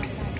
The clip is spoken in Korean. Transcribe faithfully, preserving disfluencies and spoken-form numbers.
있어요.